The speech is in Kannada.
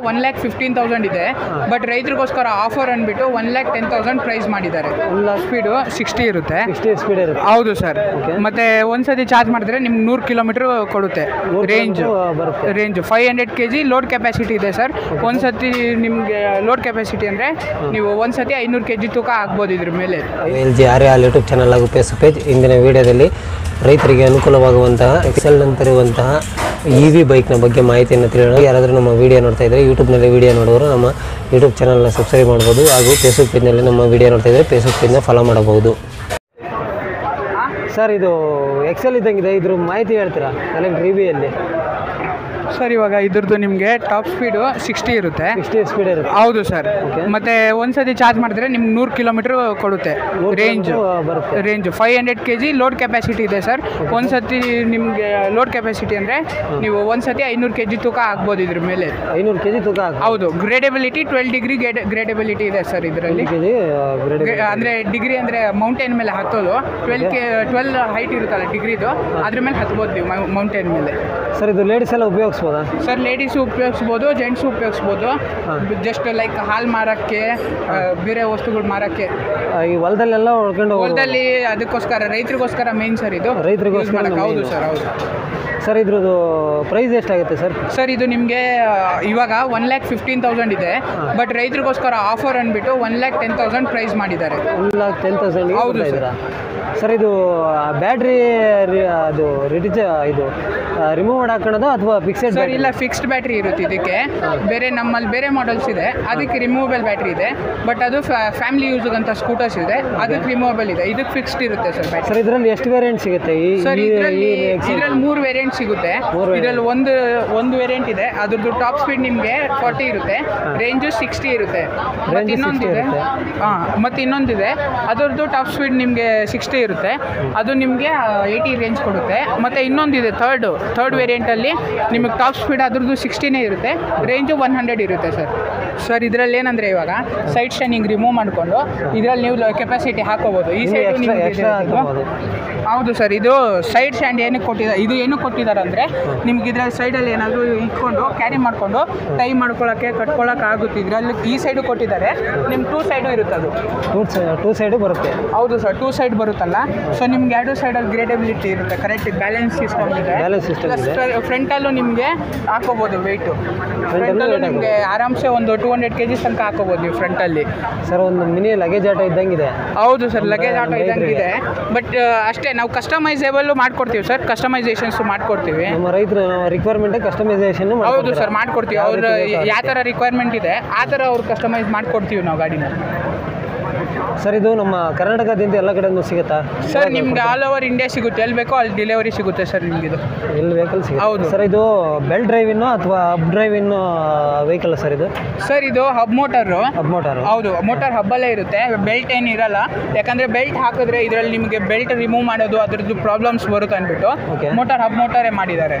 1,15,000 ಇದೆ, ಬಟ್ ರೈತರಿಗೋಸ್ಕರ ಆಫರ್ ಅಂದ್ಬಿಟ್ಟು 1,10,000 ಪ್ರೈಸ್ ಮಾಡಿದ್ದಾರೆ. ಸ್ಪೀಡು 60 ಇರುತ್ತೆ. ಹೌದು ಸರ್. ಮತ್ತೆ ಒಂದ್ಸತಿ ಚಾರ್ಜ್ ಮಾಡಿದ್ರೆ ನಿಮ್ಗೆ 100 ಕಿಲೋಮೀಟರ್ ಕೊಡುತ್ತೆ ರೇಂಜ್. 500 kg ಲೋಡ್ ಕೆಪಾಸಿಟಿ ಇದೆ ಸರ್. ಒಂದ್ಸತಿ ನಿಮ್ಗೆ ಲೋಡ್ ಕೆಪಾಸಿಟಿ ಅಂದ್ರೆ ನೀವು ಒಂದ್ಸತಿ 500 kg ತೂಕ ಆಗ್ಬೋದು ಇದ್ರ ಮೇಲೆ. ಯೂಟ್ಯೂಬ್ ಚಾನಲ್ ಹಾಗೂ ಫೇಸ್ಬುಕ್ ಪೇಜ್ ಇಂದಿನ ವಿಡಿಯೋದಲ್ಲಿ ರೈತರಿಗೆ ಅನುಕೂಲವಾಗುವಂತಹ ಎಕ್ಸೆಲ್ ನಂತರ ಇರುವಂತಹ ಇವಿ ಬೈಕ್ನ ಬಗ್ಗೆ ಮಾಹಿತಿಯನ್ನು ತಿಳಿಯೋಣ. ಯಾರಾದರೂ ನಮ್ಮ ವಿಡಿಯೋ ನೋಡ್ತಾ ಇದ್ದರೆ ಯೂಟ್ಯೂಬ್ನಲ್ಲಿ ವಿಡಿಯೋ ನೋಡೋರು ನಮ್ಮ ಯೂಟ್ಯೂಬ್ ಚಾನಲ್ನ ಸಬ್ಸ್ಕ್ರೈಬ್ ಮಾಡ್ಬೋದು, ಹಾಗೂ ಫೇಸ್ಬುಕ್ ಪೇಜ್ನಲ್ಲಿ ನಮ್ಮ ವಿಡಿಯೋ ನೋಡ್ತಾ ಇದ್ದರೆ ಫೇಸ್ಬುಕ್ ಪೇಜ್ನ ಫಾಲೋ ಮಾಡಬಹುದು. ಸರ್, ಇದು ಎಕ್ಸೆಲ್ ಇದ್ದಂಗಿದೆ, ಇದ್ರ ಮಾಹಿತಿ ಹೇಳ್ತೀರಾ ಕಲೆಕ್ಟ್ ರಿವಿಯಲ್ಲಿ? ಸರ್, ಇವಾಗ ಇದ್ರದ್ದು ನಿಮಗೆ ಟಾಪ್ ಸ್ಪೀಡು 60 ಇರುತ್ತೆ. ಹೌದು ಸರ್. ಮತ್ತೆ ಒಂದ್ಸತಿ ಚಾರ್ಜ್ ಮಾಡಿದ್ರೆ ನಿಮ್ಗೆ 100 ಕಿಲೋಮೀಟರ್ ಕೊಡುತ್ತೆ ರೇಂಜ್. 500 kg ಲೋಡ್ ಕೆಪಾಸಿಟಿ ಇದೆ ಸರ್. ಒಂದ್ಸತಿ ನಿಮ್ಗೆ ಲೋಡ್ ಕೆಪಾಸಿಟಿ ಅಂದ್ರೆ ನೀವು ಒಂದ್ಸತಿ 500 kg ತೂಕ ಆಗ್ಬೋದು ಇದ್ರ ಮೇಲೆ. 500 kg ತೂಕ. ಹೌದು. ಗ್ರೇಡಬಿಲಿಟಿ 12 ಡಿಗ್ರಿ ಗ್ರೇಡಬಿಲಿಟಿ ಇದೆ ಸರ್ ಇದರಲ್ಲಿ. ಅಂದ್ರೆ ಡಿಗ್ರಿ ಅಂದ್ರೆ ಮೌಂಟೇನ್ ಮೇಲೆ ಹತ್ತೋದು. 12 ಹೈಟ್ ಇರುತ್ತಲ್ಲ ಡಿಗ್ರಿದು, ಅದ್ರ ಮೇಲೆ ಹತ್ಬೋದು ನೀವು ಮೌಂಟೇನ್ ಮೇಲೆ. ಸರ್, ಇದು ಲೇಡೀಸ್ ಎಲ್ಲ ಉಪಯೋಗಿಸ್ತಾರೆ ಸರ್? ಲೇಡೀಸು ಉಪಯೋಗಿಸ್ಬೋದು, ಜೆಂಟ್ಸು ಉಪಯೋಗಿಸ್ಬೋದು. ಜಸ್ಟ್ ಲೈಕ್ ಹಾಲು ಮಾರಕ್ಕೆ, ಬೇರೆ ವಸ್ತುಗಳು ಮಾರಕ್ಕೆ, ಈ ಹೊಲದಲ್ಲೆಲ್ಲ ಹೊಡ್ಕೊಂಡು ಹೊಲದಲ್ಲಿ, ಅದಕ್ಕೋಸ್ಕರ ರೈತರಿಗೋಸ್ಕರ ಮೇನ್ ಸರ್ ಇದು. ರೈತರಿಗೋಸ್ಕರ? ಹೌದು ಸರ್. ಹೌದು ಸರ್. ಇದ್ರದ್ದು ಪ್ರೈಸ್ ಎಷ್ಟಾಗುತ್ತೆ ಸರ್? ಸರ್, ಇದು ನಿಮಗೆ ಇವಾಗ 1,15,000 ಇದೆ, ಬಟ್ ರೈತರಿಗೋಸ್ಕರ ಆಫರ್ ಅಂದ್ಬಿಟ್ಟು 1,10,000 ಪ್ರೈಸ್ ಮಾಡಿದ್ದಾರೆ. 1,10,000? ಹೌದು ಸರ್. ಸರ್, ಇದು ಬ್ಯಾಟ್ರಿ ಅದು ಇದು ರಿಮೂವ್ ಮಾಡಾಕೊಳ್ಳೋದು ಅಥವಾ ಫಿಕ್ಸೆಡ್? ಸರ್, ಇಲ್ಲ, ಫಿಕ್ಸ್ಡ್ ಬ್ಯಾಟ್ರಿ ಇರುತ್ತೆ ಇದಕ್ಕೆ. ಬೇರೆ ನಮ್ಮಲ್ಲಿ ಬೇರೆ ಮಾಡೆಲ್ಸ್ ಇದೆ, ಅದಕ್ಕೆ ರಿಮೂವಬಲ್ ಬ್ಯಾಟ್ರಿ ಇದೆ. ಬಟ್ ಅದು ಫ್ಯಾಮಿಲಿ ಯೂಸ್ಗಂತ ಸ್ಕೂಟರ್ಸ್ ಇದೆ, ಅದಕ್ಕೆ ರಿಮೂವಬಲ್ ಇದೆ. ಇದಕ್ಕೆ ಫಿಕ್ಸ್ಡ್ ಇರುತ್ತೆ ಸರ್ ಬ್ಯಾಟ್ರಿ. ಸರ್, ಇದರಲ್ಲಿ ಎಷ್ಟು ವೇರಿಯಂಟ್ ಸಿಗುತ್ತೆ? ಸರ್, ಇದರಲ್ಲಿ 3 ವೇರಿಯಂಟ್ ಸಿಗುತ್ತೆ. ಇದರಲ್ಲಿ ಒಂದು ವೇರಿಯಂಟ್ ಇದೆ, ಅದ್ರದ್ದು ಟಾಪ್ ಸ್ಪೀಡ್ ನಿಮಗೆ 40 ಇರುತ್ತೆ, ರೇಂಜು 60 ಇರುತ್ತೆ. ಮತ್ತೆ ಇನ್ನೊಂದಿದೆ ಅದರದ್ದು ಟಾಪ್ ಸ್ಪೀಡ್ ನಿಮಗೆ 60 ಇರುತ್ತೆ, ಅದು ನಿಮಗೆ 80 ರೇಂಜ್ ಕೊಡುತ್ತೆ. ಮತ್ತೆ ಇನ್ನೊಂದಿದೆ ಥರ್ಡ್ ವೇರಿಯಂಟ್ ಅಲ್ಲಿ ನಿಮಗೆ ಟಾಪ್ ಸ್ಪೀಡ್ ಅದ್ರದ್ದು 60ನೇ ಇರುತ್ತೆ, ರೇಂಜು 100 ಇರುತ್ತೆ ಸರ್. ಸರ್, ಇದರಲ್ಲಿ ಏನಂದ್ರೆ ಇವಾಗ ಸೈಡ್ ಸ್ಟ್ಯಾಂಡಿಂಗ್ ರಿಮೂವ್ ಮಾಡಿಕೊಂಡು ಇದರಲ್ಲಿ ನೀವು ಕೆಪಾಸಿಟಿ ಹಾಕೋಬಹುದು. ಈ ಸೈಡ್ ನಿಮಗೆ. ಹೌದು ಸರ್. ಇದು ಸೈಡ್ ಸ್ಟ್ಯಾಂಡ್ ಏನಕ್ಕೆ ಕೊಟ್ಟಿದ್ದಾರೆ, ಇದು ಏನಕ್ಕೆ ಕೊಟ್ಟಿದ್ದಾರೆ ಅಂದರೆ ನಿಮ್ಗೆ ಇದರಲ್ಲಿ ಸೈಡಲ್ಲಿ ಏನಾದರೂ ಇಟ್ಕೊಂಡು ಕ್ಯಾರಿ ಮಾಡಿಕೊಂಡು ಟೈ ಮಾಡ್ಕೊಳ್ಳೋಕ್ಕೆ, ಕಟ್ಕೊಳ್ಳೋಕೆ ಆಗುತ್ತೆ. ಇದರಲ್ಲಿ ಈ ಸೈಡು ಕೊಟ್ಟಿದ್ದಾರೆ, ನಿಮ್ಗೆ 2 ಸೈಡು ಇರುತ್ತೆ. ಅದು 2 ಸೈಡು ಬರುತ್ತೆ. ಹೌದು ಸರ್, 2 ಸೈಡ್ ಬರುತ್ತಲ್ಲ. ಸೊ ನಿಮ್ಗೆ 2 ಸೈಡಲ್ಲಿ ಗ್ರೇಡಬಿಲಿಟಿ ಇರುತ್ತೆ, ಕರೆಕ್ಟ್ ಬ್ಯಾಲೆನ್ಸ್ ಸಿಸ್ಟಮ್ ಇದೆ. ಫ್ರಂಟಲ್ಲೂ ನಿಮಗೆ ಹಾಕೋಬೋದು ವೆಯ್ಟು. ಫ್ರಂಟಲ್ಲೂ ನಿಮಗೆ ಆರಾಮ್ಸೆ ಒಂದು 200 kg ತನಕ ಹಾಕೋಬೋದು ನೀವು ಫ್ರಂಟಲ್ಲಿ. ಸರ್, ಒಂದು ಮಿನಿ ಲಗೇಜ್ ಆಟೋ ಇದ್ದಂಗಿದೆ. ಹೌದು ಸರ್, ಲಗೇಜ್ ಆಟೋ ಇದ್ದಂಗಿದೆ. ಬಟ್ ಅಷ್ಟೇ, ನಾವು ಕಸ್ಟಮೈಸೇಬಲ್ ಮಾಡ್ಕೊಡ್ತೀವಿ ಸರ್, ಕಸ್ಟಮೈಸೇಷನ್ಸ್ ಮಾಡ್ಕೊಡ್ತೀವಿ. ರೈತರ ರಿಕ್ವೈರ್ಮೆಂಟ್ ಕಸ್ಟಮೈಸೇಷನ್. ಹೌದು ಸರ್, ಮಾಡ್ಕೊಡ್ತೀವಿ. ಅವ್ರ ಯಾವ ಥರ ರಿಕ್ವೈರ್ಮೆಂಟ್ ಇದೆ ಆ ಥರ ಅವ್ರು ಕಸ್ಟಮೈಸ್ ಮಾಡ್ಕೊಡ್ತೀವಿ ನಾವು ಗಾಡಿನ. ಸರ್, ಇದು ನಮ್ಮ ಕರ್ನಾಟಕದಿಂದ ಎಲ್ಲ ಕಡೆಯೂ ಸಿಗುತ್ತಾ ಸರ್? ನಿಮ್ಗೆ ಆಲ್ ಓವರ್ ಇಂಡಿಯಾ ಸಿಗುತ್ತೆ, ಎಲ್ಲಿ ಬೇಕೋ ಅಲ್ಲಿ ಡೆಲಿವರಿ ಸಿಗುತ್ತೆ ಸರ್ ನಿಮ್ಗೆ. ಇದು ಎಲ್ಲಿ ವೆಹಿಕಲ್ ಸಿಗುತ್ತೆ? ಹೌದು ಸರ್. ಇದು ಬೆಲ್ ಡ್ರೈವ್ ಇನ್ನು ಅಥವಾ ಹಬ್ ಡ್ರೈವ್ ಇನ್ನು ವೆಹಿಕಲ್ ಸರ್ ಇದು? ಸರ್, ಇದು ಹಬ್ ಮೋಟರ್. ಹೌದು, ಮೋಟರ್ ಹಬ್ಬಲ್ಲೇ ಇರುತ್ತೆ, ಬೆಲ್ಟ್ ಏನು ಇರಲ್ಲ. ಯಾಕಂದ್ರೆ ಬೆಲ್ಟ್ ಹಾಕಿದ್ರೆ ಇದರಲ್ಲಿ ನಿಮಗೆ ಬೆಲ್ಟ್ ರಿಮೂವ್ ಮಾಡೋದು ಅದರದ್ದು ಪ್ರಾಬ್ಲಮ್ಸ್ ಬರುತ್ತೆ ಅಂದ್ಬಿಟ್ಟು ಮೋಟರ್ ಹಬ್ ಮೋಟರೇ ಮಾಡಿದ್ದಾರೆ.